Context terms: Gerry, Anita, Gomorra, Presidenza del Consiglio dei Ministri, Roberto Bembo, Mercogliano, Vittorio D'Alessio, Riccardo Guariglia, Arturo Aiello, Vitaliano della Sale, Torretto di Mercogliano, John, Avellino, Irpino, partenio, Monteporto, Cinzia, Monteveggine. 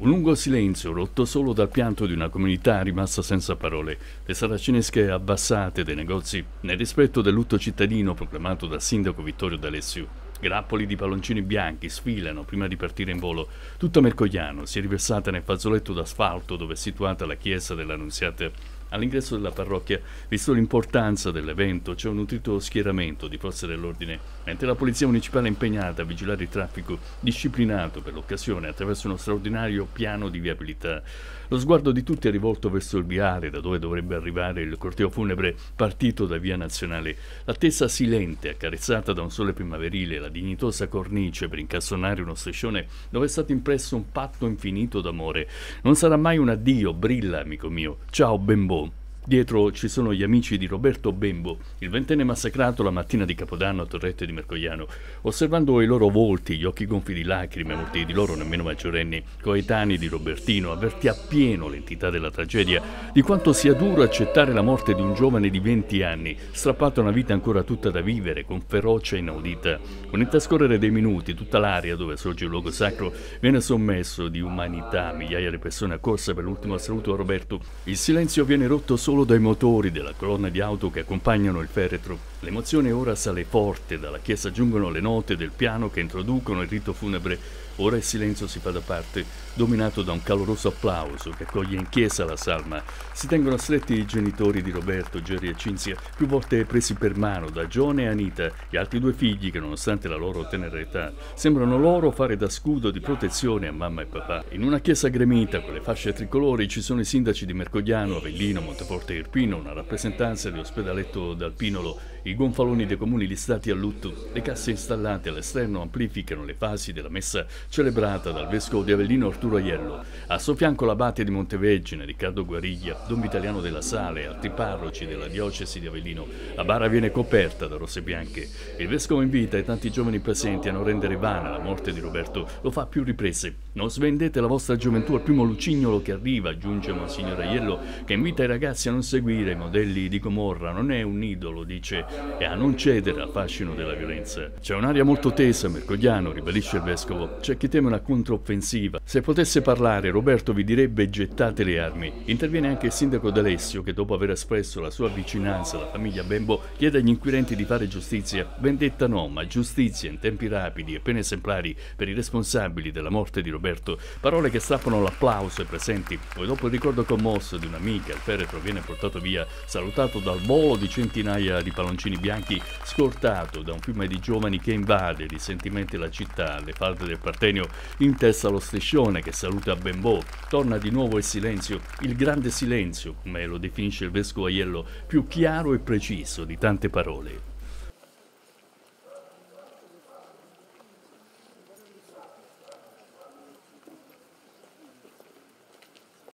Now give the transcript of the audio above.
Un lungo silenzio, rotto solo dal pianto di una comunità rimasta senza parole, le saracinesche abbassate dei negozi, nel rispetto del lutto cittadino proclamato dal sindaco Vittorio D'Alessio. Grappoli di palloncini bianchi sfilano prima di partire in volo. Tutta Mercogliano si è riversata nel fazzoletto d'asfalto dove è situata la chiesa dell'Annunziata. All'ingresso della parrocchia, visto l'importanza dell'evento, c'è un nutrito schieramento di forze dell'ordine, mentre la polizia municipale è impegnata a vigilare il traffico disciplinato per l'occasione attraverso uno straordinario piano di viabilità. Lo sguardo di tutti è rivolto verso il viale da dove dovrebbe arrivare il corteo funebre partito da Via Nazionale. L'attesa silente, accarezzata da un sole primaverile, la dignitosa cornice per incastonare uno striscione dove è stato impresso un patto infinito d'amore. Non sarà mai un addio, brilla amico mio, ciao Bembo. Dietro ci sono gli amici di Roberto Bembo, il ventenne massacrato la mattina di Capodanno a Torretto di Mercogliano. Osservando i loro volti, gli occhi gonfi di lacrime, molti di loro nemmeno maggiorenni, coetanei di Robertino, avverti appieno l'entità della tragedia, di quanto sia duro accettare la morte di un giovane di 20 anni, strappato a una vita ancora tutta da vivere, con ferocia inaudita. Con il trascorrere dei minuti, tutta l'area dove sorge il luogo sacro viene sommesso di umanità, migliaia di persone accorse per l'ultimo saluto a Roberto. Il silenzio viene rotto solo dai motori della colonna di auto che accompagnano il feretro. L'emozione ora sale forte, dalla chiesa giungono le note del piano che introducono il rito funebre. Ora il silenzio si fa da parte, dominato da un caloroso applauso che accoglie in chiesa la salma. Si tengono stretti i genitori di Roberto, Gerry e Cinzia, più volte presi per mano da John e Anita, gli altri due figli che, nonostante la loro tenera età, sembrano loro fare da scudo di protezione a mamma e papà. In una chiesa gremita con le fasce tricolori ci sono i sindaci di Mercogliano, Avellino, Monteporto e Irpino, una rappresentanza di Ospedaletto dal Pinolo, i gonfaloni dei comuni listati a lutto. Le casse installate all'esterno amplificano le fasi della messa celebrata dal vescovo di Avellino Arturo Aiello. A suo fianco l'abate di Monteveggine, Riccardo Guariglia, don Vitaliano della Sale e altri parroci della diocesi di Avellino. La bara viene coperta da rose bianche. Il vescovo invita i tanti giovani presenti a non rendere vana la morte di Roberto. Lo fa a più riprese. Non svendete la vostra gioventù al primo lucignolo che arriva, aggiunge Monsignor Aiello, che invita i ragazzi a non seguire i modelli di Gomorra. Non è un idolo, dice, e a non cedere al fascino della violenza. C'è un'aria molto tesa a Mercogliano, ribadisce il vescovo. C'è chi teme una controffensiva. Se potesse parlare, Roberto vi direbbe gettate le armi. Interviene anche il sindaco D'Alessio che, dopo aver espresso la sua vicinanza alla famiglia Bembo, chiede agli inquirenti di fare giustizia. Vendetta no, ma giustizia in tempi rapidi e pene esemplari per i responsabili della morte di Roberto. Parole che strappano l'applauso ai presenti. Poi, dopo il ricordo commosso di un'amica, il feretro viene portato via, salutato dal volo di centinaia di palloncini bianchi, scortato da un fiume di giovani che invade risentimenti la città alle falde del partenio. In testa lo striscione che saluta Bembo. Torna di nuovo il silenzio, il grande silenzio come lo definisce il vescovo Aiello, più chiaro e preciso di tante parole.